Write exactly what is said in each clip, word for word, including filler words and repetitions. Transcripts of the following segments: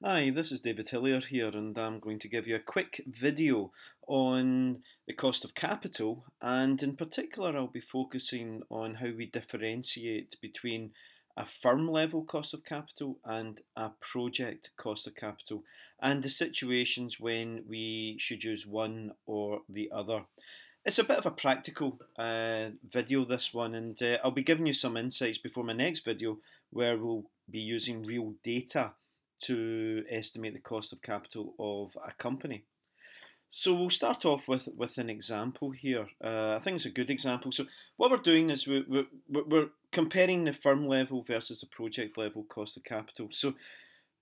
Hi, this is David Hillier here, and I'm going to give you a quick video on the cost of capital, and in particular I'll be focusing on how we differentiate between a firm level cost of capital and a project cost of capital, and the situations when we should use one or the other. It's a bit of a practical uh, video, this one, and uh, I'll be giving you some insights before my next video where we'll be using real data to estimate the cost of capital of a company. So we'll start off with, with an example here. Uh, I think it's a good example. So what we're doing is we're, we're, we're comparing the firm level versus the project level cost of capital. So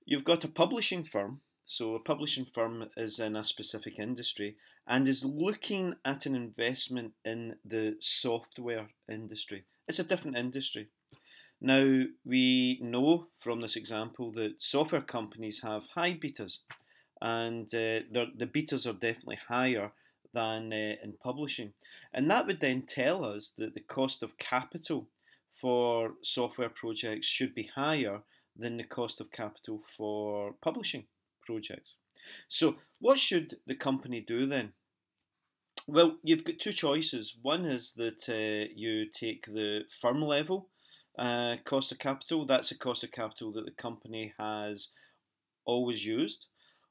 you've got a publishing firm. So a publishing firm is in a specific industry and is looking at an investment in the software industry. It's a different industry. Now, we know from this example that software companies have high betas, and uh, the betas are definitely higher than uh, in publishing. And that would then tell us that the cost of capital for software projects should be higher than the cost of capital for publishing projects. So what should the company do then? Well, you've got two choices. One is that uh, you take the firm level Uh, cost of capital. That's a cost of capital that the company has always used,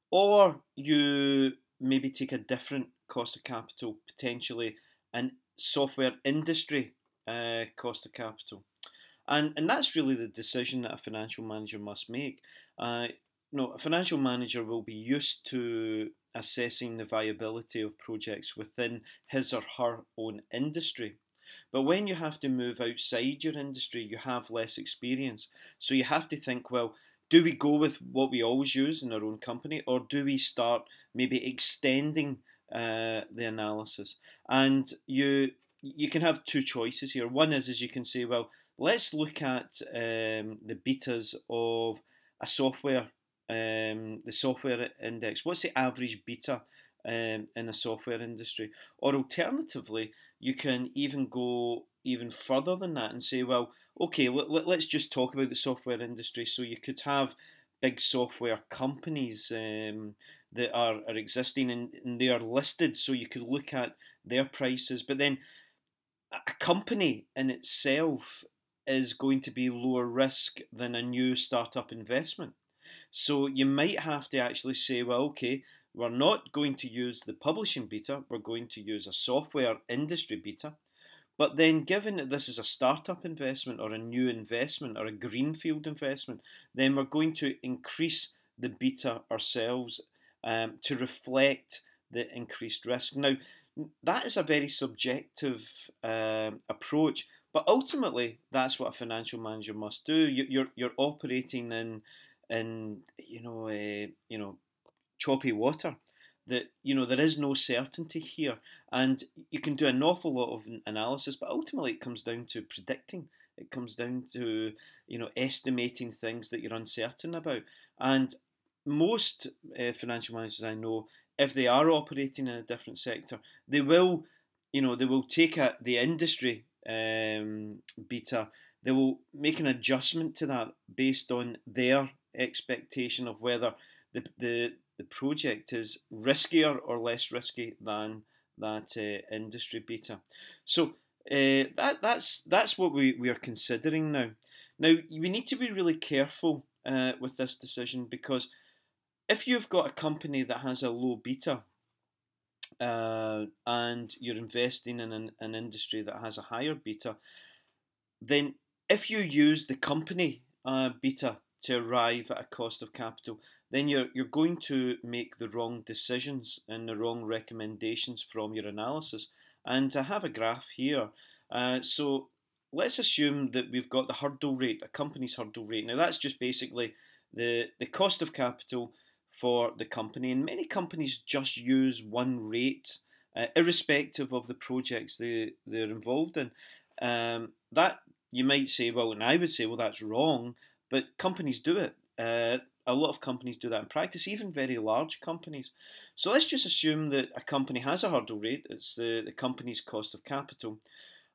or you maybe take a different cost of capital, potentially an software industry uh, cost of capital, and and that's really the decision that a financial manager must make. Uh, you know, a financial manager will be used to assessing the viability of projects within his or her own industry. But when you have to move outside your industry, you have less experience. So you have to think, well, do we go with what we always use in our own company, or do we start maybe extending uh, the analysis? And you you can have two choices here. One is, is you can say, well, let's look at um, the betas of a software, um, the software index. What's the average beta Um, in a software industry? Or alternatively, you can even go even further than that and say, well, okay, let, let, let's just talk about the software industry. So you could have big software companies um, that are, are existing and, and they are listed, so you could look at their prices. But then a company in itself is going to be lower risk than a new startup investment. So you might have to actually say, well, okay, we're not going to use the publishing beta, we're going to use a software industry beta. But then, given that this is a startup investment or a new investment or a greenfield investment, then we're going to increase the beta ourselves um, to reflect the increased risk. Now, that is a very subjective um, approach, but ultimately, that's what a financial manager must do. You, you're you're operating in in you know uh, you know. choppy water, that you know there is no certainty here, and you can do an awful lot of analysis, but ultimately it comes down to predicting. It comes down to you know estimating things that you're uncertain about. And most uh, financial managers I know, if they are operating in a different sector, they will you know they will take a, the industry um, beta. They will make an adjustment to that based on their expectation of whether the the The project is riskier or less risky than that uh, industry beta. So uh, that that's that's what we we are considering now. Now we need to be really careful uh, with this decision, because if you've got a company that has a low beta uh, and you're investing in an, an industry that has a higher beta, then if you use the company uh, beta to arrive at a cost of capital, then you're, you're going to make the wrong decisions and the wrong recommendations from your analysis. And I have a graph here. Uh, so let's assume that we've got the hurdle rate, a company's hurdle rate. Now that's just basically the, the cost of capital for the company. And many companies just use one rate, uh, irrespective of the projects they, they're involved in. Um, that you might say, well, and I would say, well, that's wrong. But companies do it. Uh, a lot of companies do that in practice, even very large companies. So let's just assume that a company has a hurdle rate. It's the, the company's cost of capital.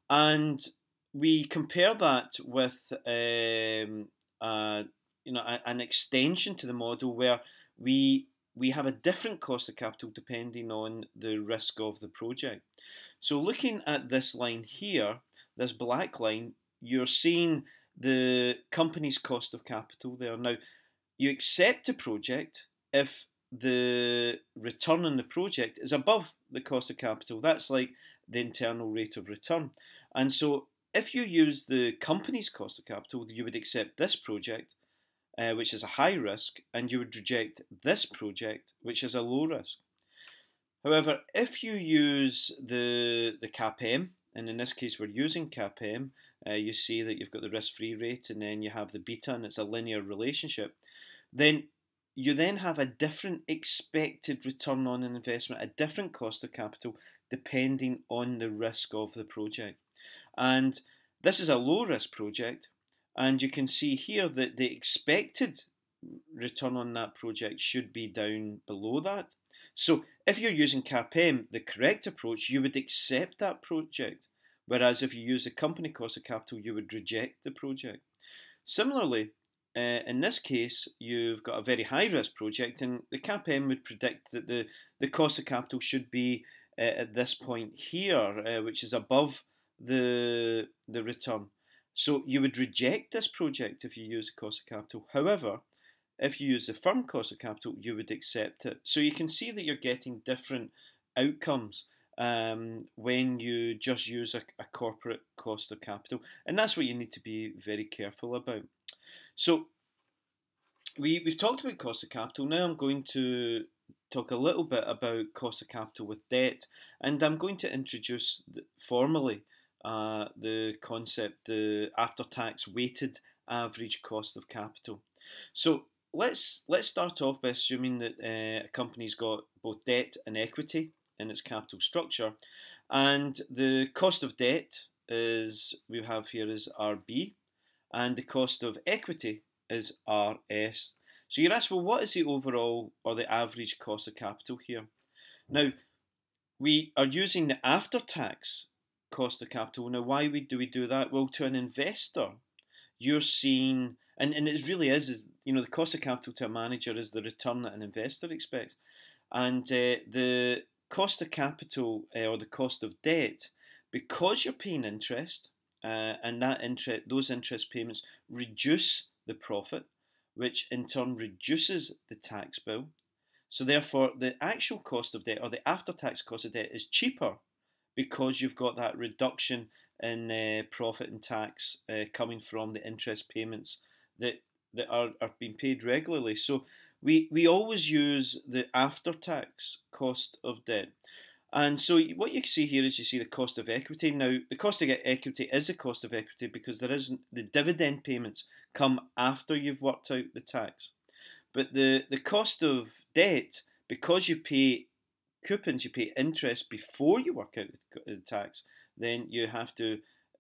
And we compare that with um, a, you know, a, an extension to the model where we we have a different cost of capital depending on the risk of the project. So looking at this line here, this black line, you're seeing the company's cost of capital there. Now, you accept a project if the return on the project is above the cost of capital. That's like the internal rate of return. And so if you use the company's cost of capital, you would accept this project, uh, which is a high risk, and you would reject this project, which is a low risk. However, if you use the, the C A P M, and in this case we're using C A P M, uh, you see that you've got the risk-free rate and then you have the beta, and it's a linear relationship, then you then have a different expected return on an investment, a different cost of capital, depending on the risk of the project. And this is a low-risk project, and you can see here that the expected return on that project should be down below that. So if you're using C A P M, the correct approach, you would accept that project, whereas if you use the company cost of capital, you would reject the project. Similarly, uh, in this case, you've got a very high-risk project, and the C A P M would predict that the, the cost of capital should be uh, at this point here, uh, which is above the the return. So you would reject this project if you use the cost of capital. However, if you use the firm cost of capital, you would accept it. So you can see that you're getting different outcomes um, when you just use a, a corporate cost of capital. And that's what you need to be very careful about. So we, we've talked about cost of capital. Now I'm going to talk a little bit about cost of capital with debt. And I'm going to introduce formally Uh, the concept, the after-tax weighted average cost of capital. So let's let's start off by assuming that uh, a company's got both debt and equity in its capital structure, and the cost of debt is we have here is R B, and the cost of equity is R S. So you're asked, well, what is the overall or the average cost of capital here? Now, we are using the after-tax cost of capital. Now, why we do we do that? Well, to an investor, you're seeing, and, and it really is, is, you know, the cost of capital to a manager is the return that an investor expects. And uh, the cost of capital uh, or the cost of debt, because you're paying interest, uh, and that interest, those interest payments reduce the profit, which in turn reduces the tax bill. So therefore, the actual cost of debt or the after-tax cost of debt is cheaper, because you've got that reduction in uh, profit and tax uh, coming from the interest payments that that are, are being paid regularly. So we, we always use the after-tax cost of debt. And so what you see here is you see the cost of equity. Now, the cost of equity is the cost of equity because there isn't, the dividend payments come after you've worked out the tax. But the, the cost of debt, because you pay coupons, you pay interest before you work out the tax, then you have to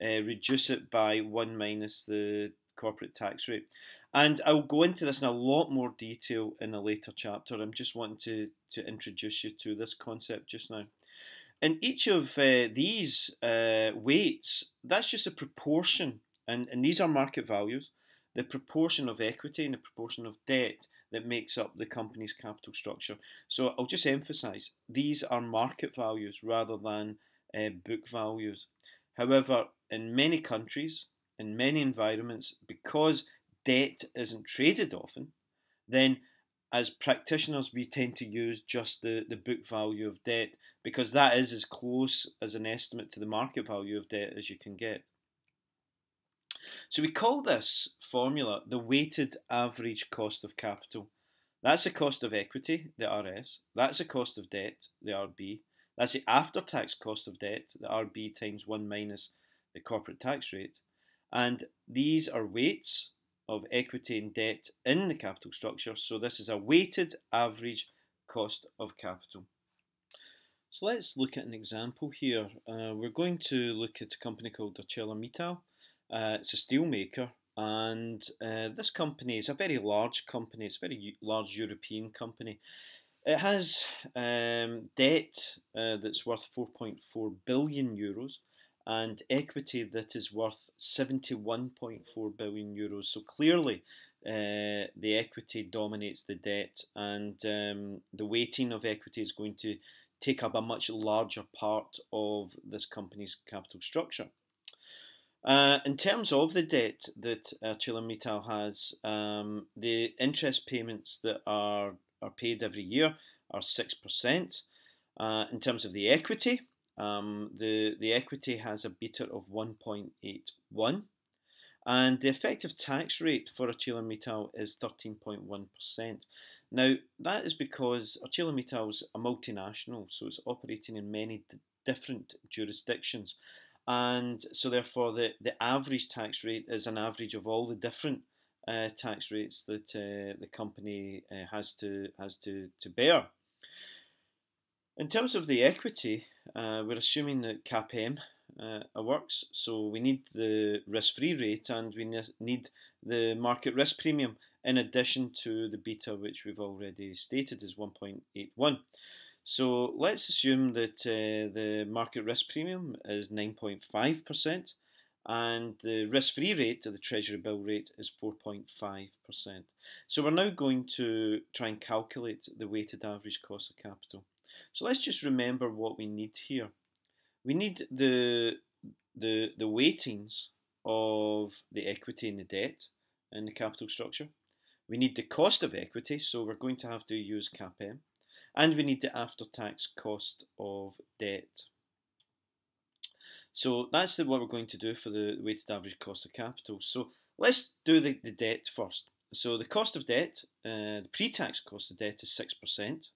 uh, reduce it by one minus the corporate tax rate. And I'll go into this in a lot more detail in a later chapter. I'm just wanting to, to introduce you to this concept just now. And each of uh, these uh, weights, that's just a proportion, and, and these are market values, the proportion of equity and the proportion of debt that makes up the company's capital structure. So I'll just emphasise, these are market values rather than uh, book values. However, in many countries, in many environments, because debt isn't traded often, then as practitioners we tend to use just the, the book value of debt, because that is as close as an estimate to the market value of debt as you can get. So we call this formula the weighted average cost of capital. That's the cost of equity, the R S. That's the cost of debt, the R B. That's the after-tax cost of debt, the R B times one minus the corporate tax rate. And these are weights of equity and debt in the capital structure. So this is a weighted average cost of capital. So let's look at an example here. Uh, we're going to look at a company called ArcelorMittal. Uh, it's a steelmaker, and uh, this company is a very large company. It's a very large European company. It has um, debt uh, that's worth four point four billion euros and equity that is worth seventy-one point four billion euros. So clearly Uh, the equity dominates the debt, and um, the weighting of equity is going to take up a much larger part of this company's capital structure. Uh, in terms of the debt that ArcelorMittal has, um, the interest payments that are, are paid every year are six percent. Uh, in terms of the equity, um, the, the equity has a beta of one point eight one. And the effective tax rate for ArcelorMittal is thirteen point one percent. Now, that is because ArcelorMittal is a multinational, so it's operating in many different jurisdictions. And so therefore, the, the average tax rate is an average of all the different uh, tax rates that uh, the company uh, has to, has to, to bear. In terms of the equity, uh, we're assuming that C A P M Uh, works, so we need the risk-free rate and we ne need the market risk premium in addition to the beta, which we've already stated is one point eight one. So let's assume that uh, the market risk premium is nine point five percent and the risk-free rate, or the treasury bill rate, is four point five percent. So we're now going to try and calculate the weighted average cost of capital. So let's just remember what we need here. We need the, the, the weightings of the equity and the debt in the capital structure. We need the cost of equity, so we're going to have to use C A P M. And we need the after-tax cost of debt. So that's the, what we're going to do for the weighted average cost of capital. So let's do the, the debt first. So the cost of debt, uh, the pre-tax cost of debt is six percent.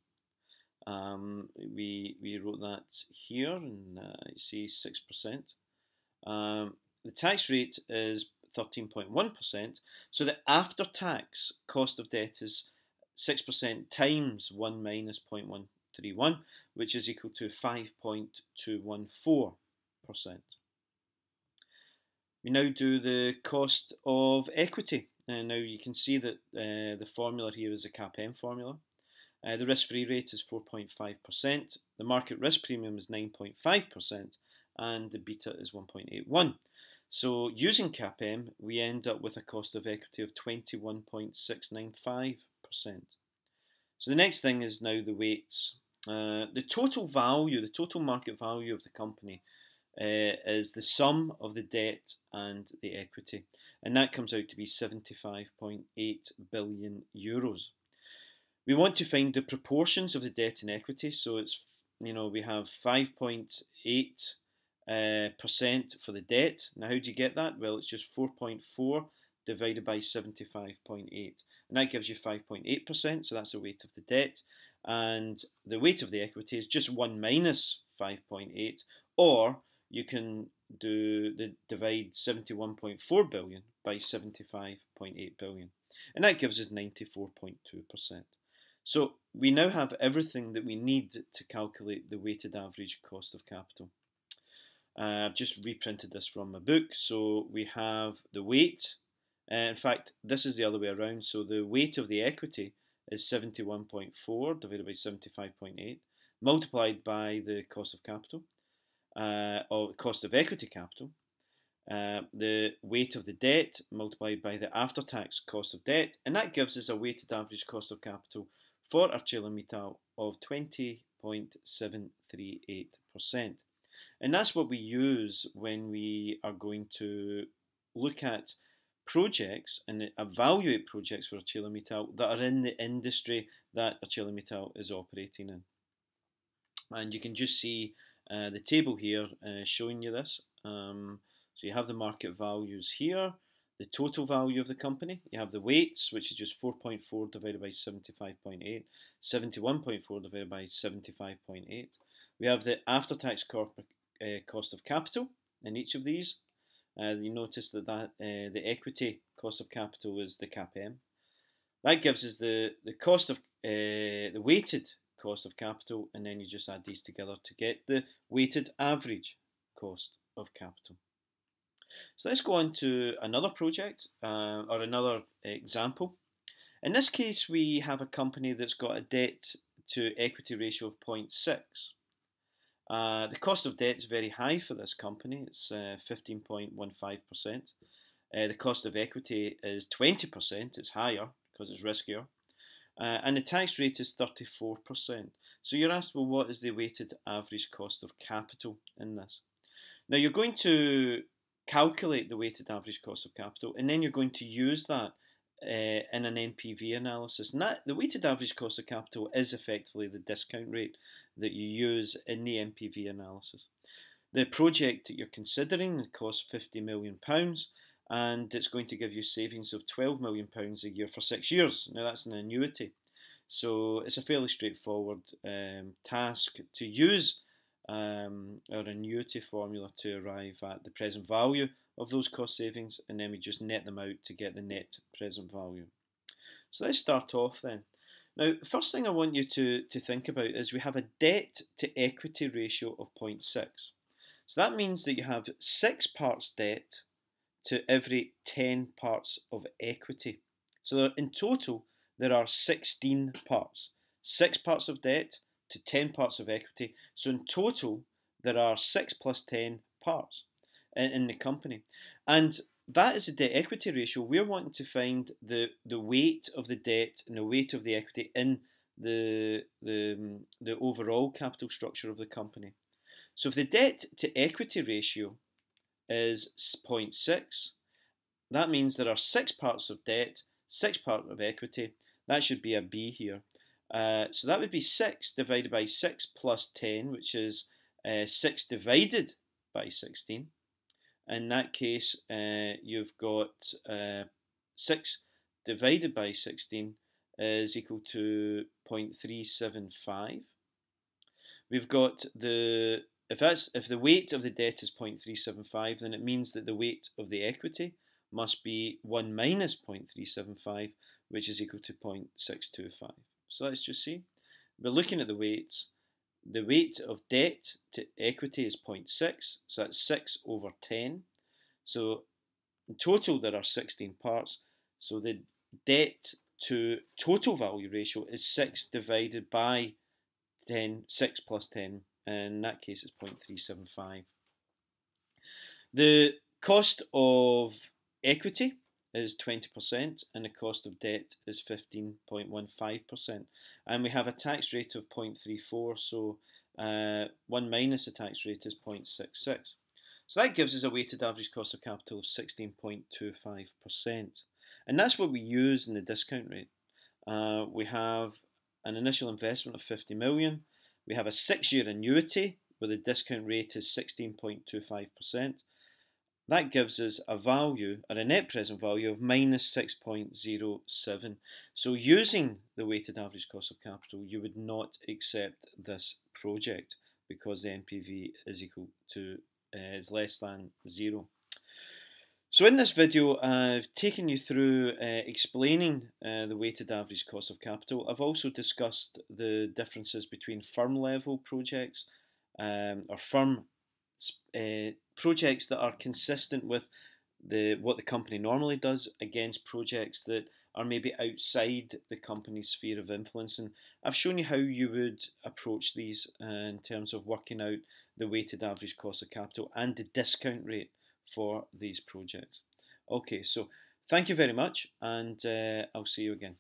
Um, we, we wrote that here, and uh, you see six percent. Um, the tax rate is thirteen point one percent, so the after-tax cost of debt is six percent times one minus zero point one three one, which is equal to five point two one four percent. We now do the cost of equity, and now you can see that uh, the formula here is a C A P M formula. Uh, the risk-free rate is four point five percent, the market risk premium is nine point five percent, and the beta is one point eight one. So using C A P M, we end up with a cost of equity of twenty-one point six nine five percent. So the next thing is now the weights. Uh, the total value, the total market value of the company uh, is the sum of the debt and the equity, and that comes out to be seventy-five point eight billion euros. We want to find the proportions of the debt and equity, so it's, you know, we have five point eight percent uh, for the debt. Now, how do you get that? Well, it's just four point four divided by seventy-five point eight, and that gives you five point eight percent, so that's the weight of the debt, and the weight of the equity is just one minus five point eight, or you can do the divide seventy-one point four billion by seventy-five point eight billion, and that gives us ninety-four point two percent. So we now have everything that we need to calculate the weighted average cost of capital. Uh, I've just reprinted this from my book. So we have the weight. Uh, in fact, this is the other way around. So the weight of the equity is seventy-one point four divided by seventy-five point eight multiplied by the cost of capital, uh, or cost of equity capital. Uh, the weight of the debt multiplied by the after-tax cost of debt, and that gives us a weighted average cost of capital for ArcelorMittal of twenty point seven three eight percent. And that's what we use when we are going to look at projects and evaluate projects for ArcelorMittal that are in the industry that ArcelorMittal is operating in. And you can just see uh, the table here uh, showing you this. Um, so you have the market values here, the total value of the company, you have the weights, which is just four point four divided by seventy-five point eight, seventy-one point four divided by seventy-five point eight. We have the after-tax corporate uh, cost of capital in each of these. Uh, you notice that, that uh, the equity cost of capital is the C A P M. That gives us the, the cost of, uh, the weighted cost of capital, and then you just add these together to get the weighted average cost of capital. So let's go on to another project uh, or another example. In this case, we have a company that's got a debt to equity ratio of zero point six. Uh, the cost of debt is very high for this company. It's fifteen point one five percent. Uh, Uh, the cost of equity is twenty percent. It's higher because it's riskier. Uh, and the tax rate is thirty-four percent. So you're asked, well, what is the weighted average cost of capital in this? Now, you're going to calculate the weighted average cost of capital, and then you're going to use that uh, in an N P V analysis. And that, the weighted average cost of capital is effectively the discount rate that you use in the N P V analysis. The project that you're considering costs fifty million pounds, and it's going to give you savings of twelve million pounds a year for six years. Now, that's an annuity. So it's a fairly straightforward um, task to use um, our annuity formula to arrive at the present value of those cost savings, and then we just net them out to get the net present value. So let's start off then. Now, the first thing I want you to, to think about is we have a debt to equity ratio of zero point six. So that means that you have six parts debt to every ten parts of equity. So in total, there are sixteen parts. Six parts of debt to ten parts of equity. So in total, there are six plus ten parts in the company. And that is the debt equity ratio. We're wanting to find the, the weight of the debt and the weight of the equity in the, the, the overall capital structure of the company. So if the debt to equity ratio is zero point six, that means there are six parts of debt, six parts of equity. That should be a B here. Uh, so that would be six divided by six plus ten, which is uh, six divided by sixteen. In that case, uh, you've got uh, six divided by sixteen is equal to zero point three seven five. We've got the If, that's, if the weight of the debt is zero point three seven five, then it means that the weight of the equity must be one minus zero point three seven five, which is equal to zero point six two five. So let's just see. We're looking at the weights. The weight of debt to equity is zero point six, so that's six over ten. So in total, there are sixteen parts. So the debt to total value ratio is six divided by ten, six plus ten. In that case, it's zero point three seven five. The cost of equity is twenty percent, and the cost of debt is fifteen point one five percent. And we have a tax rate of zero point three four, so uh, one minus the tax rate is zero point six six. So that gives us a weighted average cost of capital of sixteen point two five percent. And that's what we use in the discount rate. Uh, we have an initial investment of fifty million pounds. We have a six-year annuity where the discount rate is sixteen point two five percent. That gives us a value, or a net present value, of minus six point zero seven. So using the weighted average cost of capital, you would not accept this project because the N P V is equal to, uh, is less than zero. So in this video, I've taken you through uh, explaining uh, the weighted average cost of capital. I've also discussed the differences between firm-level projects um, or firm uh, projects that are consistent with the what the company normally does against projects that are maybe outside the company's sphere of influence. And I've shown you how you would approach these uh, in terms of working out the weighted average cost of capital and the discount rate for these projects. Okay, so thank you very much, and uh, I'll see you again.